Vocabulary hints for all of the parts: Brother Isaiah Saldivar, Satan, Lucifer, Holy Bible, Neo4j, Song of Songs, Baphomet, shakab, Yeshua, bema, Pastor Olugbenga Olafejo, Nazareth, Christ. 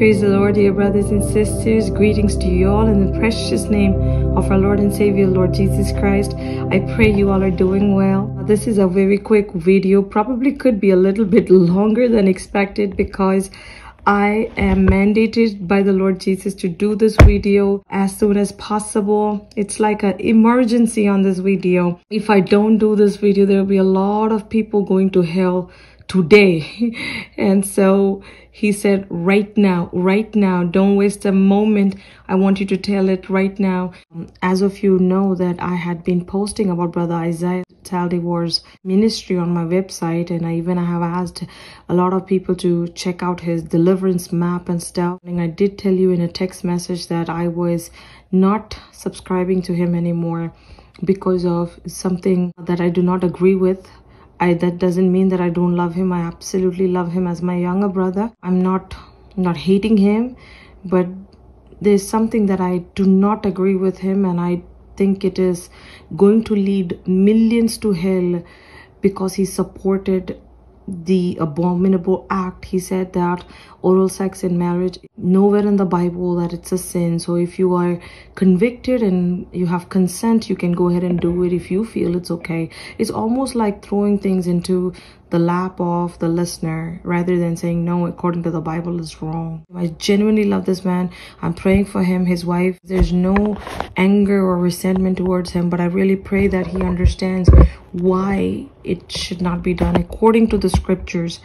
Praise the Lord, dear brothers and sisters. Greetings to you all in the precious name of our Lord and Savior, Lord Jesus Christ. I pray you all are doing well. This is a very quick video. Probably could be a little bit longer than expected because I am mandated by the Lord Jesus to do this video as soon as possible. It's like an emergency on this video. If I don't do this video, there will be a lot of people going to hell today. And so he said, right now, don't waste a moment. I want you to tell it right now. As of you know that I had been posting about Brother Isaiah Saldivar's ministry on my website, and I have asked a lot of people to check out his deliverance map and stuff. And I did tell you in a text message that I was not subscribing to him anymore because of something that I do not agree with. That doesn't mean that I don't love him. I absolutely love him as my younger brother. I'm not hating him, but there's something that I do not agree with him, and I think it is going to lead millions to hell because he supported the abominable act. He said that oral sex in marriage, nowhere in the Bible that it's a sin. So if you are convicted and you have consent, you can go ahead and do it if you feel it's okay. It's almost like throwing things into the lap of the listener rather than saying, no, according to the Bible is wrong. I genuinely love this man. I'm praying for him, his wife. There's no anger or resentment towards him, but I really pray that he understands why it should not be done according to the scriptures.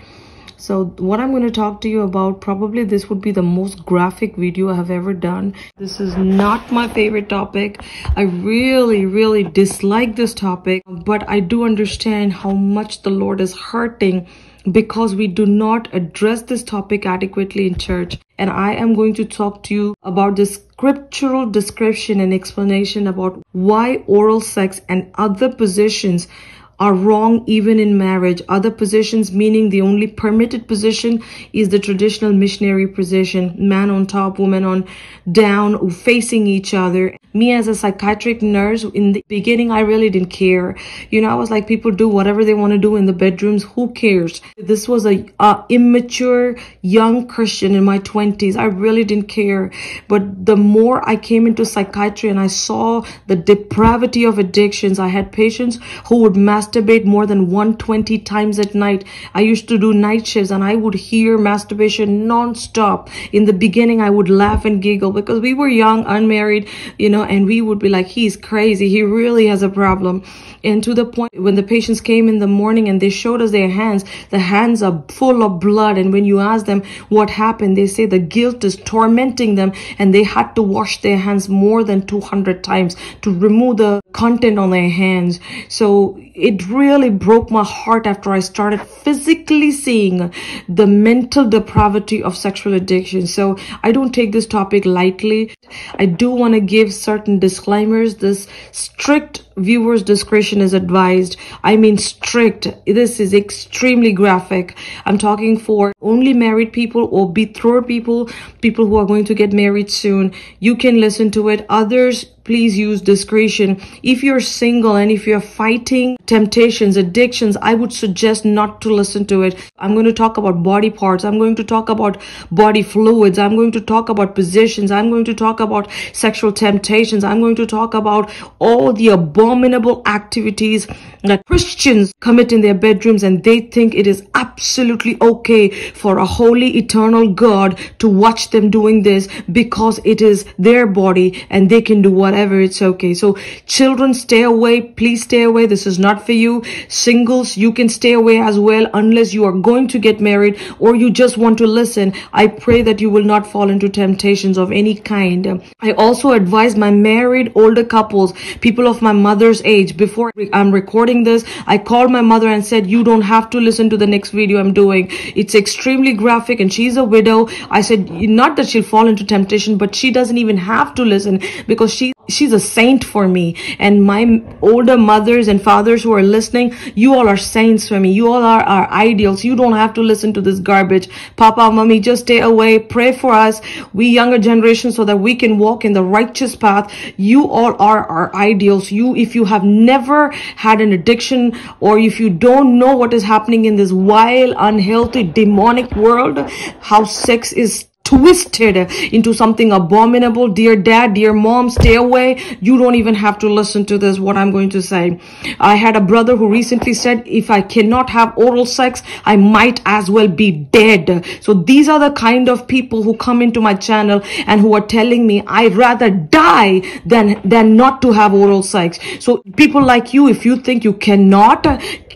So what I'm going to talk to you about, probably this would be the most graphic video I have ever done. This is not my favorite topic. I really dislike this topic, but I do understand how much the Lord is hurting because we do not address this topic adequately in church. And I am going to talk to you about the scriptural description and explanation about why oral sex and other positions are wrong even in marriage. Other positions meaning the only permitted position is the traditional missionary position. Man on top, woman on down, facing each other. Me as a psychiatric nurse, in the beginning, I really didn't care. You know, I was like, people do whatever they want to do in the bedrooms. Who cares? This was a immature young Christian in my 20s. I really didn't care. But the more I came into psychiatry and I saw the depravity of addictions, I had patients who would masturbate more than 120 times at night. I used to do night shifts and I would hear masturbation non-stop. In the beginning, I would laugh and giggle because we were young, unmarried, you know, and we would be like, he's crazy. He really has a problem. And to the point when the patients came in the morning and they showed us their hands, the hands are full of blood. And when you ask them what happened, they say the guilt is tormenting them and they had to wash their hands more than 200 times to remove the content on their hands. So it really broke my heart after I started physically seeing the mental depravity of sexual addiction. So I don't take this topic lightly. I do want to give certain disclaimers. This strict viewer's discretion is advised. I mean strict. This is extremely graphic. I'm talking for only married people or betrothed people, people who are going to get married soon. You can listen to it. Others, please use discretion. If you're single and if you're fighting temptations, addictions, I would suggest not to listen to it. I'm going to talk about body parts. I'm going to talk about body fluids. I'm going to talk about positions. I'm going to talk about sexual temptations. I'm going to talk about all the abominable activities that Christians commit in their bedrooms, and they think it is absolutely okay for a holy, eternal God to watch them doing this because it is their body and they can do whatever. It's okay. So children, stay away. Please stay away. This is not for you. Singles, you can stay away as well unless you are going to get married or you just want to listen. I pray that you will not fall into temptations of any kind. I also advise my married older couples, people of my mother's age. Before I'm recording this, I called my mother and said, you don't have to listen to the next video I'm doing. It's extremely graphic and she's a widow. I said, not that she'll fall into temptation, but she doesn't even have to listen because she's a saint for me. And my older mothers and fathers who are listening, you all are saints for me. You all are our ideals. You don't have to listen to this garbage. Papa, mommy, just stay away. Pray for us, we younger generation, so that we can walk in the righteous path. You all are our ideals. If you have never had an addiction or if you don't know what is happening in this vile, unhealthy, demonic world, how sex is twisted into something abominable. Dear dad, dear mom, stay away. You don't even have to listen to this, what I'm going to say. I had a brother who recently said, if I cannot have oral sex, I might as well be dead. So these are the kind of people who come into my channel and who are telling me, I'd rather die than not to have oral sex. So people like you, if you think you cannot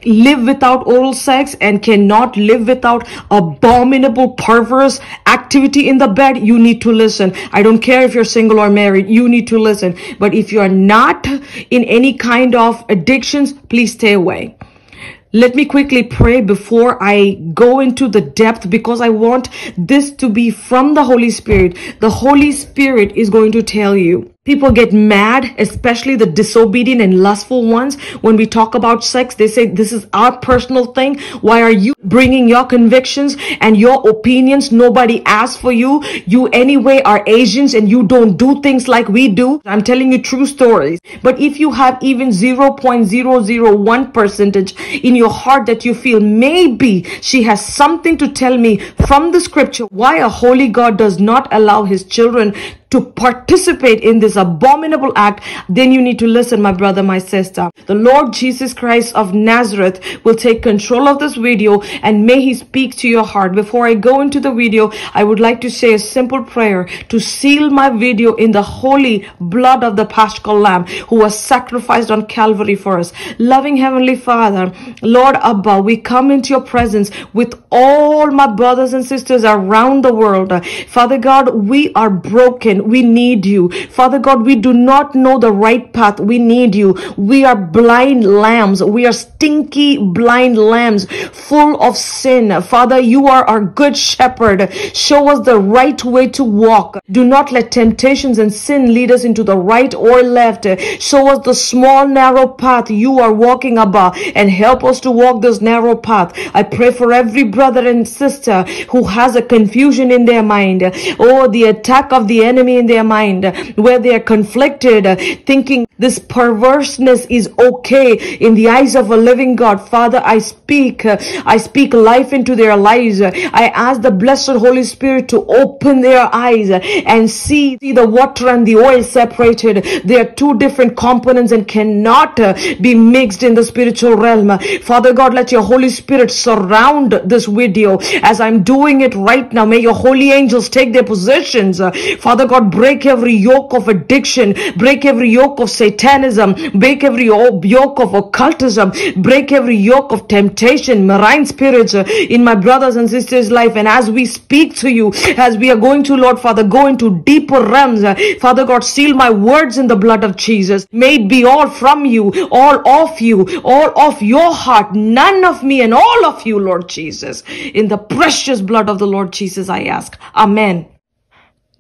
live without oral sex and cannot live without abominable, perverse activity in the bed, you need to listen. I don't care if you're single or married, you need to listen. But if you are not in any kind of addictions, please stay away. Let me quickly pray before I go into the depth, because I want this to be from the Holy Spirit. The Holy Spirit is going to tell you. People get mad, especially the disobedient and lustful ones. When we talk about sex, they say, this is our personal thing. Why are you bringing your convictions and your opinions? Nobody asked for you. You anyway are Asians and you don't do things like we do. I'm telling you true stories. But if you have even 0.001% in your heart that you feel, maybe she has something to tell me from the scripture, why a holy God does not allow his children to participate in this abominable act, then you need to listen, my brother, my sister. The Lord Jesus Christ of Nazareth will take control of this video, and may he speak to your heart. Before I go into the video, I would like to say a simple prayer to seal my video in the holy blood of the Paschal Lamb who was sacrificed on Calvary for us. Loving Heavenly Father, Lord Abba, we come into your presence with all my brothers and sisters around the world. Father God, we are broken. We need you. Father God, we do not know the right path. We need you. We are blind lambs. We are stinky blind lambs full of sin. Father, you are our good shepherd. Show us the right way to walk. Do not let temptations and sin lead us into the right or left. Show us the small, narrow path you are walking, Abba, and help us to walk this narrow path. I pray for every brother and sister who has a confusion in their mind, or the attack of the enemy in their mind, where they are conflicted, thinking this perverseness is okay in the eyes of a living God. Father, I speak life into their lives. I ask the blessed Holy Spirit to open their eyes and see the water and the oil separated. They are two different components and cannot be mixed in the spiritual realm. Father God, let your Holy Spirit surround this video as I'm doing it right now. May your holy angels take their positions. Father God, break every yoke of addiction, break every yoke of Satanism, break every yoke of occultism, break every yoke of temptation, marine spirits in my brothers and sisters' life. And as we speak to you, as we are going to, Lord Father, go into deeper realms. Father God, seal my words in the blood of Jesus. May it be all from you, all of your heart, none of me and all of you, Lord Jesus. In the precious blood of the Lord Jesus, I ask. Amen.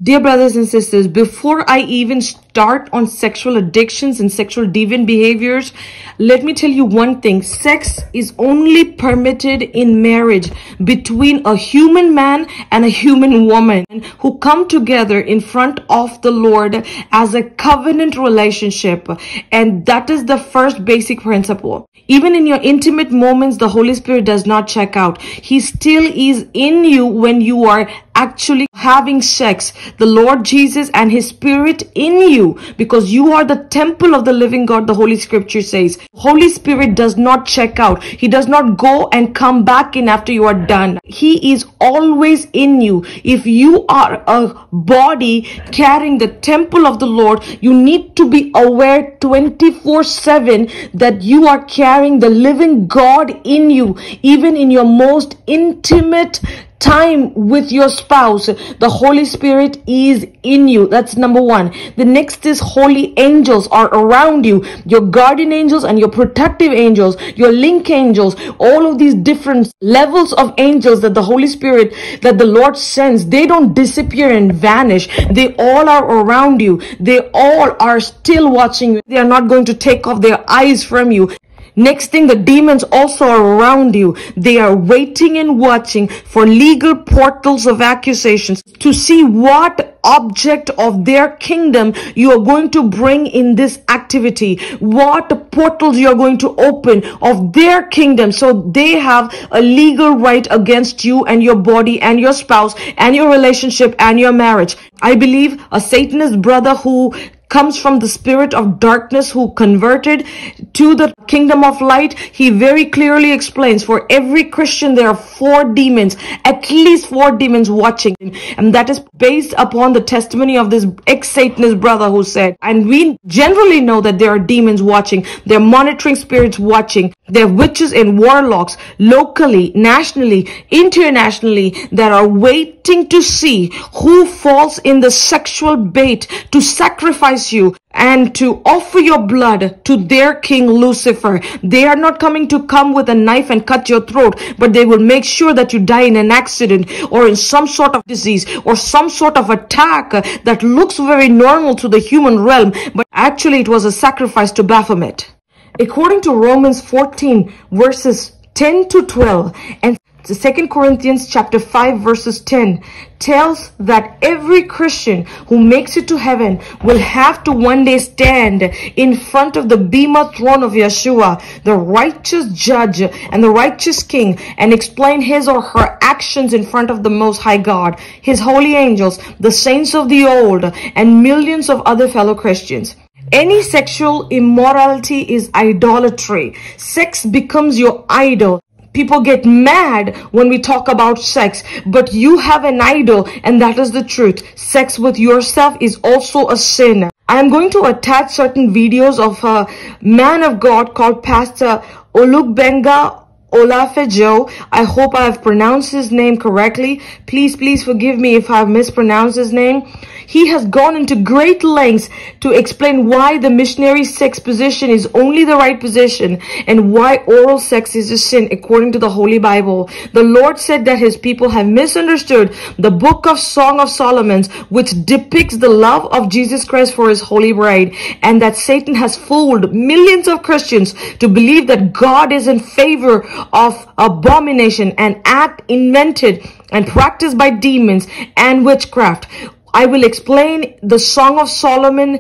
Dear brothers and sisters, before I even start on sexual addictions and sexual deviant behaviors, let me tell you one thing. Sex is only permitted in marriage between a human man and a human woman who come together in front of the Lord as a covenant relationship. And that is the first basic principle. Even in your intimate moments, the Holy Spirit does not check out. He still is in you when you are actually having sex, the Lord Jesus and his spirit in you, because you are the temple of the living God, the Holy Scripture says. Holy Spirit does not check out. He does not go and come back in after you are done. He is always in you. If you are a body carrying the temple of the Lord, you need to be aware 24/7 that you are carrying the living God in you, even in your most intimate time with your spouse. The Holy Spirit is in you. That's number one. The next is holy angels are around you. Your guardian angels and your protective angels, your link angels, all of these different levels of angels that the Holy Spirit, that the Lord sends, they don't disappear and vanish. They all are around you. They all are still watching you. They are not going to take off their eyes from you. Next thing, the demons also are around you. They are waiting and watching for legal portals of accusations to see what object of their kingdom you are going to bring in this activity, what portals you are going to open of their kingdom. So they have a legal right against you and your body and your spouse and your relationship and your marriage. I believe a Satanist brother who comes from the spirit of darkness, who converted to the kingdom of light, he very clearly explains, for every Christian there are 4 demons, at least 4 demons watching him. And that is based upon the testimony of this ex-Satanist brother who said, and we generally know that there are demons watching, there are monitoring spirits watching, there are witches and warlocks locally, nationally, internationally, that are waiting to see who falls in the sexual bait to sacrifice you and to offer your blood to their king Lucifer. They are not come with a knife and cut your throat, but they will make sure that you die in an accident or in some sort of disease or some sort of attack that looks very normal to the human realm, but actually it was a sacrifice to Baphomet. According to Romans 14 verses 10 to 12 and 2 Corinthians chapter 5 verses 10 tells that every Christian who makes it to heaven will have to one day stand in front of the bema throne of Yeshua, the righteous judge and the righteous king, and explain his or her actions in front of the Most High God, his holy angels, the saints of the old, and millions of other fellow Christians. Any sexual immorality is idolatry. Sex becomes your idol. People get mad when we talk about sex, but you have an idol, and that is the truth. Sex with yourself is also a sin. I am going to attach certain videos of a man of God called Pastor Olugbenga Olafejo. I hope I have pronounced his name correctly. Please forgive me if I have mispronounced his name. He has gone into great lengths to explain why the missionary sex position is only the right position and why oral sex is a sin according to the Holy Bible. The Lord said that his people have misunderstood the book of Song of Songs, which depicts the love of Jesus Christ for his holy bride, and that Satan has fooled millions of Christians to believe that God is in favor of abomination, an act invented and practiced by demons and witchcraft. I will explain the Song of Solomon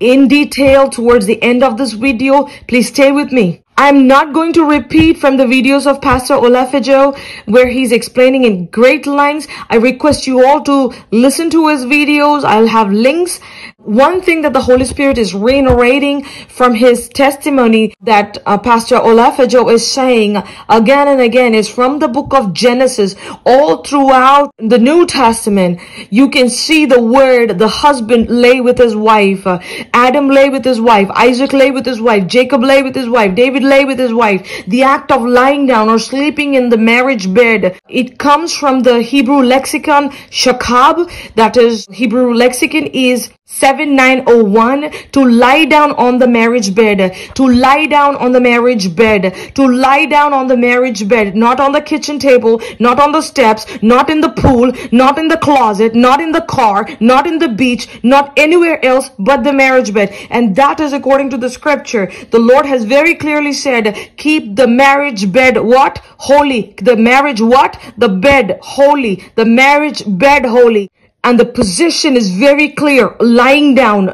in detail towards the end of this video. Please stay with me. I'm not going to repeat from the videos of Pastor Olafejo where he's explaining in great lengths. I request you all to listen to his videos. I'll have links. One thing that the Holy Spirit is reiterating from his testimony that Pastor Olafejo is saying again and again is from the book of Genesis. All throughout the New Testament, you can see the word, the husband lay with his wife, Adam lay with his wife, Isaac lay with his wife, Jacob lay with his wife, David lay with his wife. The act of lying down or sleeping in the marriage bed, it comes from the Hebrew lexicon shakab, that is, Hebrew lexicon is 7901, to lie down on the marriage bed, to lie down on the marriage bed, to lie down on the marriage bed, not on the kitchen table, not on the steps, not in the pool, not in the closet, not in the car, not in the beach, not anywhere else but the marriage bed. And that is according to the scripture. The Lord has very clearly said, keep the marriage bed what? Holy. The marriage what? The bed holy. The marriage bed holy. And the position is very clear, lying down,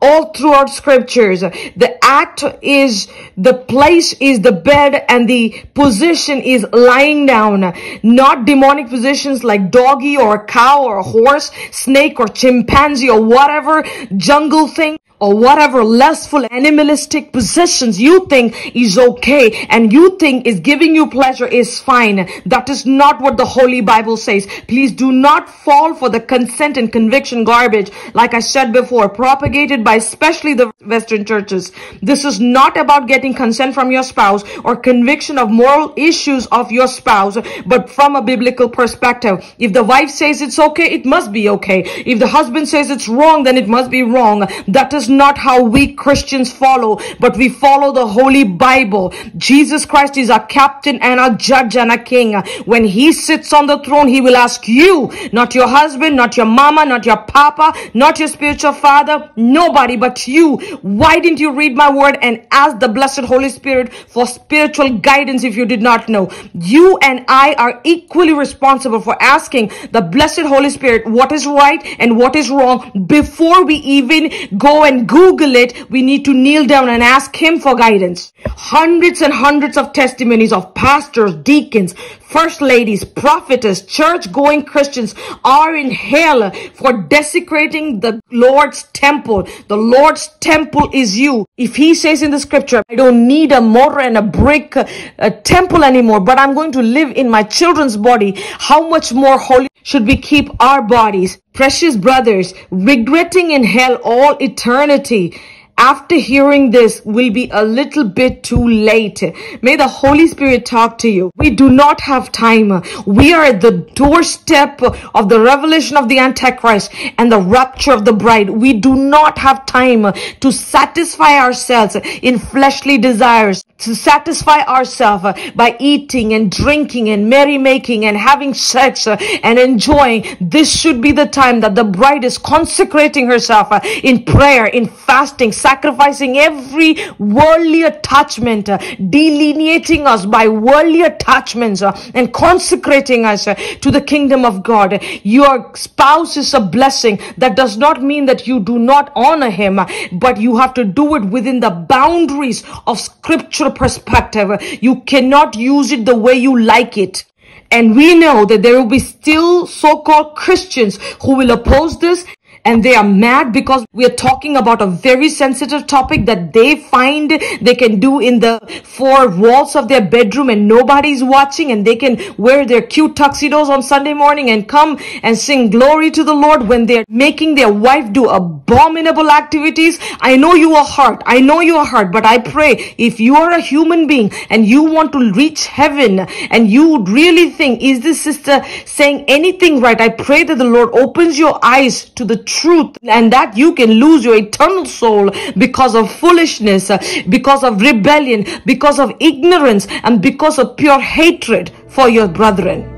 all throughout scriptures. The act is, the place is the bed, and the position is lying down. Not demonic positions like doggy or cow or horse, snake or chimpanzee or whatever jungle thing, or whatever lustful animalistic possessions you think is okay and you think is giving you pleasure is fine. That is not what the Holy Bible says. Please do not fall for the consent and conviction garbage, like I said before, propagated by especially the Western churches. This is not about getting consent from your spouse or conviction of moral issues of your spouse, but from a biblical perspective. If the wife says it's okay, it must be okay. If the husband says it's wrong, then it must be wrong. That is is not how we Christians follow, but we follow the Holy Bible. Jesus Christ is our captain and our judge and our king. When he sits on the throne, he will ask you, not your husband, not your mama, not your papa, not your spiritual father, nobody but you. Why didn't you read my word and ask the blessed Holy Spirit for spiritual guidance if you did not know? You and I are equally responsible for asking the blessed Holy Spirit what is right and what is wrong. Before we even go and Google it, we need to kneel down and ask him for guidance. Hundreds and hundreds of testimonies of pastors, deacons, first ladies, prophetess, church-going Christians are in hell for desecrating the Lord's temple. The Lord's temple is you. If he says in the scripture, I don't need a mortar and a brick temple anymore, but I'm going to live in my children's body, how much more holy should we keep our bodies? Precious brothers, regretting in hell all eternity after hearing this will be a little bit too late. May the Holy Spirit talk to you. We do not have time. We are at the doorstep of the revelation of the Antichrist and the rapture of the bride. We do not have time to satisfy ourselves in fleshly desires, to satisfy ourselves by eating and drinking and merrymaking and having sex and enjoying. This should be the time that the bride is consecrating herself in prayer, in fasting, sacrificing every worldly attachment, delineating us by worldly attachments and consecrating us to the kingdom of God. Your spouse is a blessing. That does not mean that you do not honor him, but you have to do it within the boundaries of scriptural perspective. You cannot use it the way you like it. And we know that there will be still so-called Christians who will oppose this. And they are mad because we are talking about a very sensitive topic that they find they can do in the four walls of their bedroom and nobody's watching, and they can wear their cute tuxedos on Sunday morning and come and sing glory to the Lord when they're making their wife do abominable activities. I know you are hurt. I know you are hurt, but I pray if you are a human being and you want to reach heaven and you really think, is this sister saying anything right? I pray that the Lord opens your eyes to the truth and that you can lose your eternal soul because of foolishness, because of rebellion, because of ignorance, and because of pure hatred for your brethren.